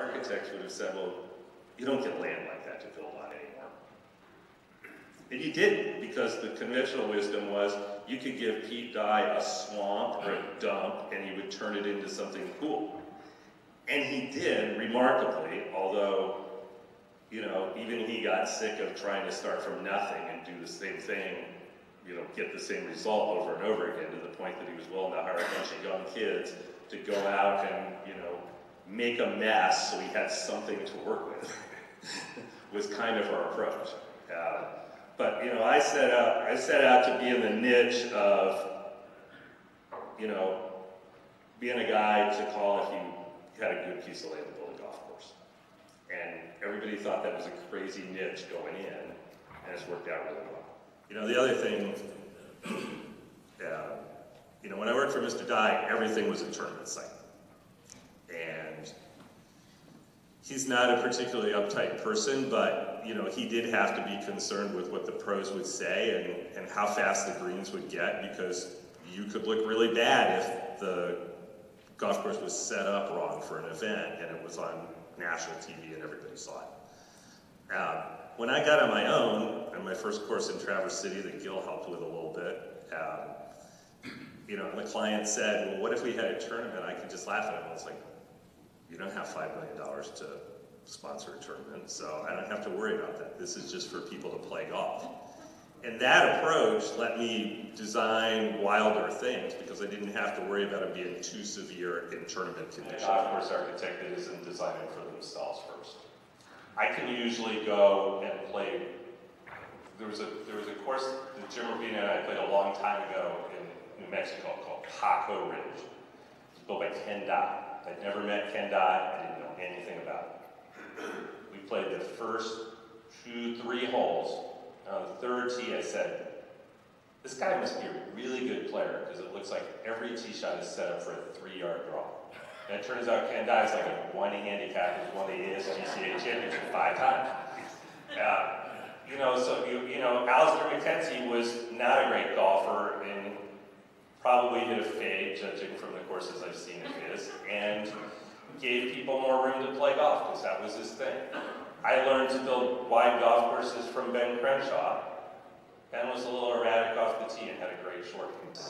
Architects would have said, well, you don't get land like that to build on anymore. And you didn't, because the conventional wisdom was you could give Pete Dye a swamp or a dump and he would turn it into something cool. And he did, remarkably, although, you know, even he got sick of trying to start from nothing and do the same thing, you know, get the same result over and over again, to the point that he was willing to hire a bunch of young kids to go out and, you know, make a mess so he had something to work with, was kind of our approach. But, you know, I set out to be in the niche of, you know, being a guy to call if you had a good piece of land to build a golf course. And everybody thought that was a crazy niche going in, and it's worked out really well. You know, the other thing, you know, when I worked for Mr. Dye, everything was a tournament site. And he's not a particularly uptight person, but, you know, he did have to be concerned with what the pros would say and how fast the greens would get, because you could look really bad if the golf course was set up wrong for an event and it was on national TV and everybody saw it. When I got on my own, and my first course in Traverse City that Gil helped with a little bit, you know, the client said, well, what if we had a tournament? I could just laugh at him. I was like, you don't have $5 million to sponsor a tournament, so I don't have to worry about that. This is just for people to play golf. And that approach let me design wilder things, because I didn't have to worry about it being too severe in tournament conditions. And of course, architect isn't designing for themselves first. I can usually go and play. There was a course that Jim Rubino and I played a long time ago in New Mexico called Paco Ridge. It was built by Ken Dye. I'd never met Ken Dye. I didn't know anything about it. We played the first 2-3 holes. On the third tee, I said, this guy must be a really good player, because it looks like every tee shot is set up for a 3-yard draw. And it turns out Ken Dye is like a 1 handicap. He's won the ASGCA championship 5 times. You know, so, you know, Alistair McKenzie was not a great golfer, and probably hit a fade, judging from the courses I've seen of his, and gave people more room to play golf, because that was his thing. I learned to build wide golf courses from Ben Crenshaw. Ben was a little erratic off the tee and had a great short game.